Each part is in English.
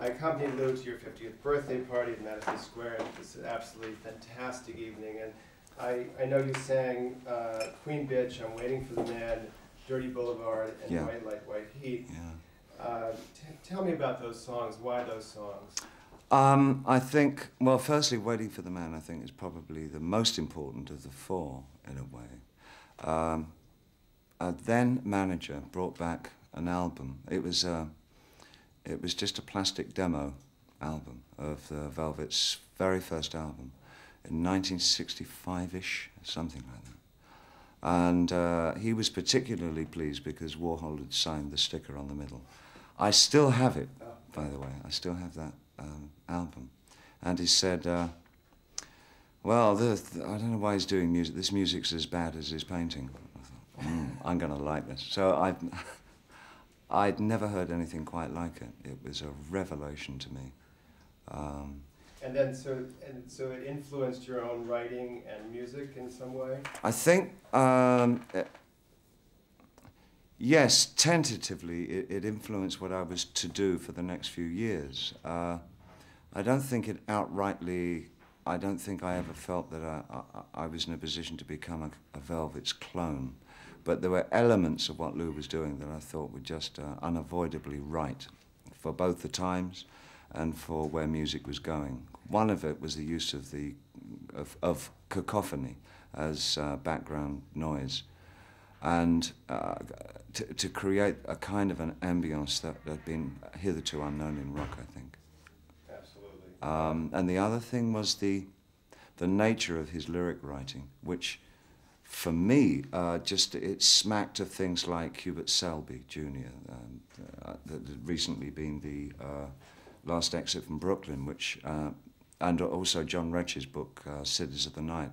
I accompanied Lou to your 50th birthday party in Madison Square. It was an absolutely fantastic evening. And I know you sang Queen Bitch, I'm Waiting for the Man, Dirty Boulevard, and yeah. White Light, White Heat. Yeah. Tell me about those songs. Why those songs? I think, well, firstly, Waiting for the Man, I think, is probably the most important of the four, in a way. A then manager brought back an album. It was just a plastic demo album of the Velvet's very first album in 1965-ish, something like that. And he was particularly pleased because Warhol had signed the sticker on the middle. I still have it, by the way. I still have that album. And he said, well, I don't know why he's doing music. This music's as bad as his painting. I thought, I'm going to like this. So I'd never heard anything quite like it. It was a revelation to me. And so it influenced your own writing and music in some way? I think, yes, tentatively, it influenced what I was to do for the next few years. I don't think it outrightly, I don't think I ever felt that I was in a position to become a Velvet's clone. But there were elements of what Lou was doing that I thought were just unavoidably right for both the times and for where music was going. One of it was the use of of cacophony as background noise, and to create a kind of an ambience that had been hitherto unknown in rock, I think. Absolutely. And the other thing was the nature of his lyric writing, which, for me, just it smacked of things like Hubert Selby, Jr., that had recently been the Last Exit from Brooklyn, which, and also John Retch's book, Cities of the Night,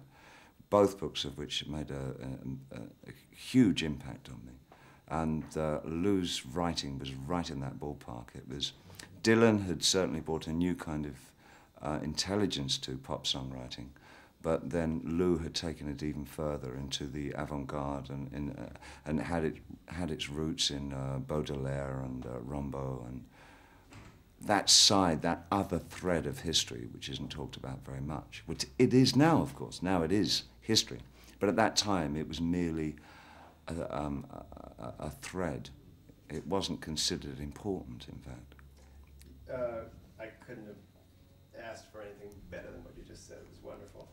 both books of which made a huge impact on me. And Lou's writing was right in that ballpark. It was, Dylan had certainly brought a new kind of intelligence to pop songwriting. But then Lou had taken it even further into the avant-garde and had its roots in Baudelaire and Rimbaud, and that side, that other thread of history, which isn't talked about very much, which it is now, of course. Now it is history. But at that time, it was merely a thread. It wasn't considered important, in fact. I couldn't have asked for anything better than what you just said. It was wonderful.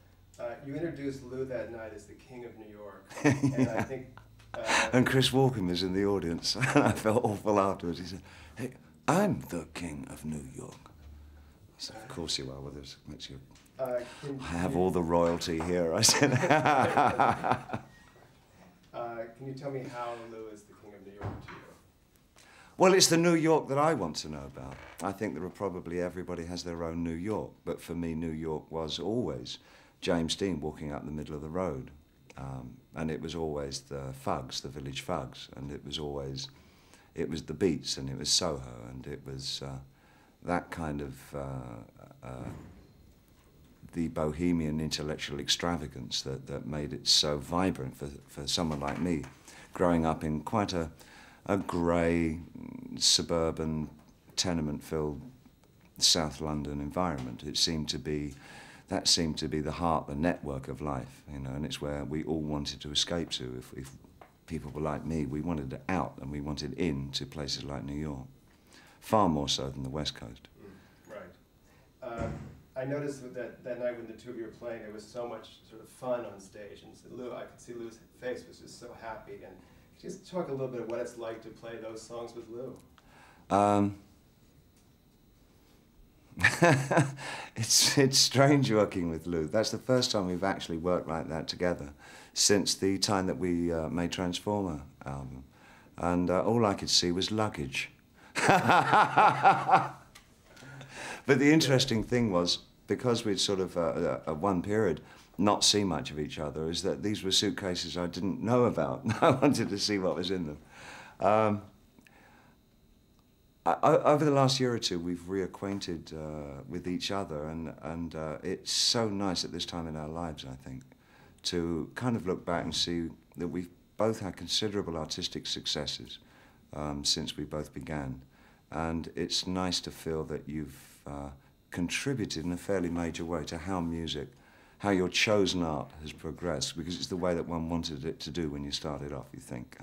You introduced Lou that night as the King of New York, and yeah. I think... and Chris Walken was in the audience, and I felt awful afterwards. He said, "Hey, I'm the King of New York." I said, "Of course you are, whether it makes you... I have all the royalty here," I said. Can you tell me how Lou is the King of New York to you? Well, it's the New York that I want to know about. I think there are probably everybody has their own New York, but for me, New York was always James Dean walking up the middle of the road. And it was always the Fugs, the Village Fugs, and it was always, it was the Beats, and it was Soho, and it was that kind of, the bohemian intellectual extravagance that made it so vibrant for someone like me, growing up in quite a grey, suburban, tenement-filled South London environment. It seemed to be, that seemed to be the heart, the network of life, you know, and it's where we all wanted to escape to. If people were like me, we wanted out and we wanted in to places like New York, far more so than the West Coast. Right. I noticed that night when the two of you were playing, there was so much sort of fun on stage, and Lou, I could see Lou's face was just so happy. And just talk a little bit of what it's like to play those songs with Lou. It's strange working with Lou. That's the first time we've actually worked like that together since the time that we made Transformer album. And all I could see was luggage. But the interesting thing was, because we'd sort of, at one period, not see much of each other, is that these were suitcases I didn't know about. I wanted to see what was in them. Over the last year or two, we've reacquainted with each other, and it's so nice at this time in our lives, I think, to kind of look back and see that we've both had considerable artistic successes since we both began, And it's nice to feel that you've contributed in a fairly major way to how music, how your chosen art has progressed, because it's the way that one wanted it to do when you started off. You think,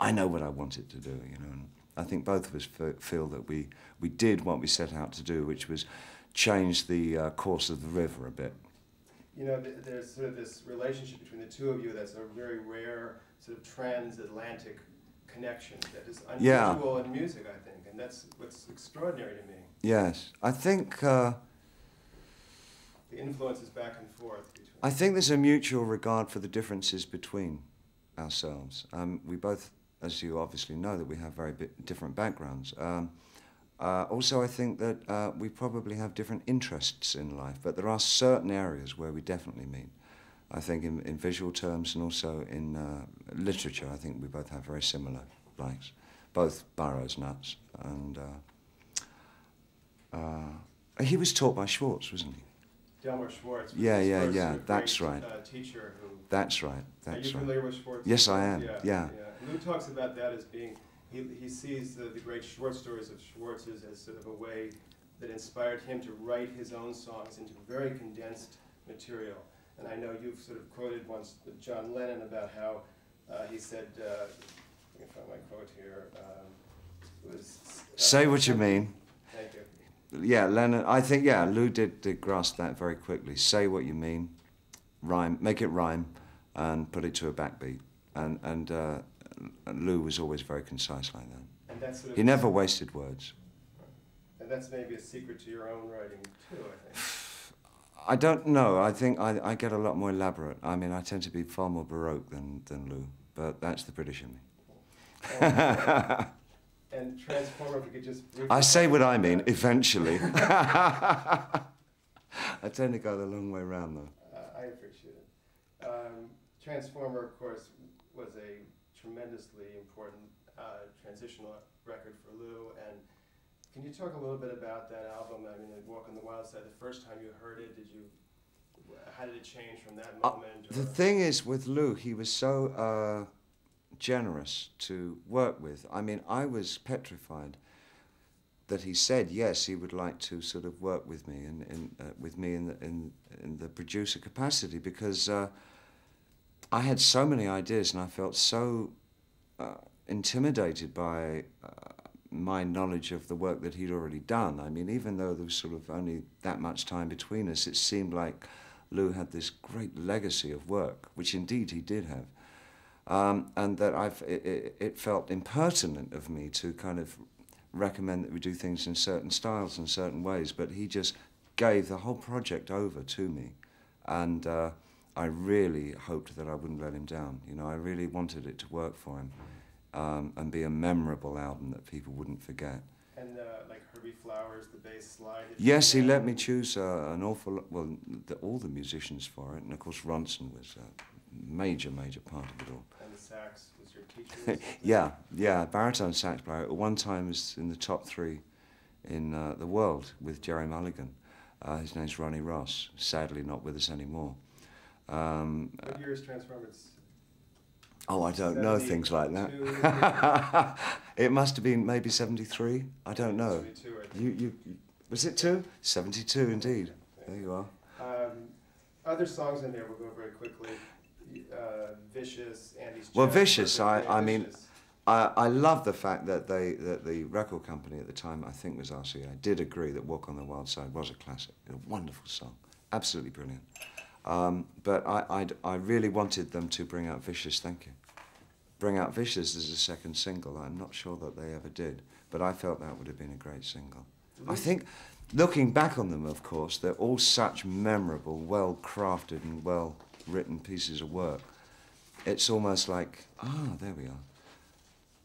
I know what I want it to do, you know. And I think both of us feel that we did what we set out to do, which was change the course of the river a bit. You know, there's sort of this relationship between the two of you that's a very rare sort of transatlantic connection that is unusual in music, I think, and that's what's extraordinary to me. Yes, I think... the influences back and forth. I think there's a mutual regard for the differences between ourselves. We both, as you obviously know, that we have very different backgrounds. Also, I think that we probably have different interests in life, but there are certain areas where we definitely meet. I think in visual terms and also in literature, I think we both have very similar likes. Both Burroughs nuts, and he was taught by Schwartz, wasn't he? Delmore Schwartz. Yeah. That's right. Teacher who. That's right. That's right. Are you familiar with Schwartz? Yes, I am. Yeah. Lou talks about that as being. He sees the great short stories of Schwartz's as sort of a way that inspired him to write his own songs into very condensed material. And I know you've sort of quoted once John Lennon about how he said, let me find my quote here. It was, say what you mean. Thank you. Yeah, Lennon, I think, yeah, Lou did grasp that very quickly. Say what you mean, rhyme, make it rhyme, and put it to a backbeat. And Lou was always very concise like that. And that's sort of he never wasted words. And that's maybe a secret to your own writing, too, I think. I don't know. I think I get a lot more elaborate. I mean, I tend to be far more Baroque than Lou, but that's the British in me. And Transformer, if you could just... I say what I mean, eventually. I tend to go the long way round, though. I appreciate it. Transformer, of course, was a tremendously important transitional record for Lou. And can you talk a little bit about that album? I mean, Walk on the Wild Side, the first time you heard it, how did it change from that moment? The thing is, with Lou, he was so generous to work with. I mean, I was petrified that he said, yes, he would like to sort of work with me, in the producer capacity, because I had so many ideas and I felt so intimidated by my knowledge of the work that he'd already done. I mean, even though there was sort of only that much time between us, it seemed like Lou had this great legacy of work, which indeed he did have, and that it felt impertinent of me to kind of recommend that we do things in certain styles and certain ways, but he just gave the whole project over to me, and I really hoped that I wouldn't let him down. You know, I really wanted it to work for him. And be a memorable album that people wouldn't forget. And like Herbie Flowers, the bass slide. Yes, he let me choose an awful lot, well, all the musicians for it, and of course Ronson was a major, major part of it all. And the sax was your teacher? yeah, baritone sax player. At one time was in the top 3 in the world with Jerry Mulligan. His name's Ronnie Ross, sadly not with us anymore. What year is Transformers? Oh, I don't know things like that. It must have been maybe 73. I don't know. You was it 2? 72, indeed. There you are. Other songs in there we'll go very quickly. Vicious, Andy's. Well, Vicious. I mean, I love the fact that the record company at the time, I think was RCA, did agree that Walk on the Wild Side was a classic. A wonderful song, absolutely brilliant. But I really wanted them to bring out Vicious, thank you. Bring out Vicious as a second single. I'm not sure that they ever did, but I felt that would have been a great single. I think, looking back on them, of course, they're all such memorable, well-crafted and well-written pieces of work. It's almost like, ah, there we are.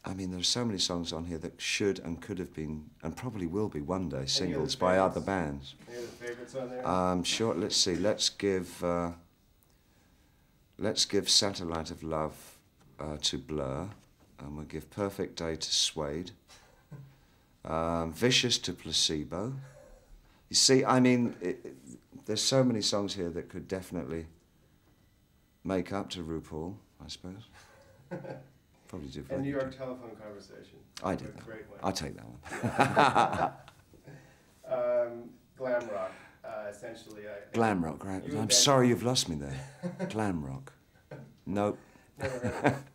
I mean, there are so many songs on here that should and could have been, and probably will be one day, singles by other bands. Any other favorites on there? Sure, let's see. Let's give Satellite of Love to Blur, and we'll give Perfect Day to Suede, Vicious to Placebo. You see, I mean, there's so many songs here that could definitely make up to RuPaul, I suppose. Probably do. A New York telephone conversation. I did. A great one. I'll take that one. Glam rock, essentially. Glam rock, right? I'm sorry you've lost me there. Glam rock. Nope. Never heard of it.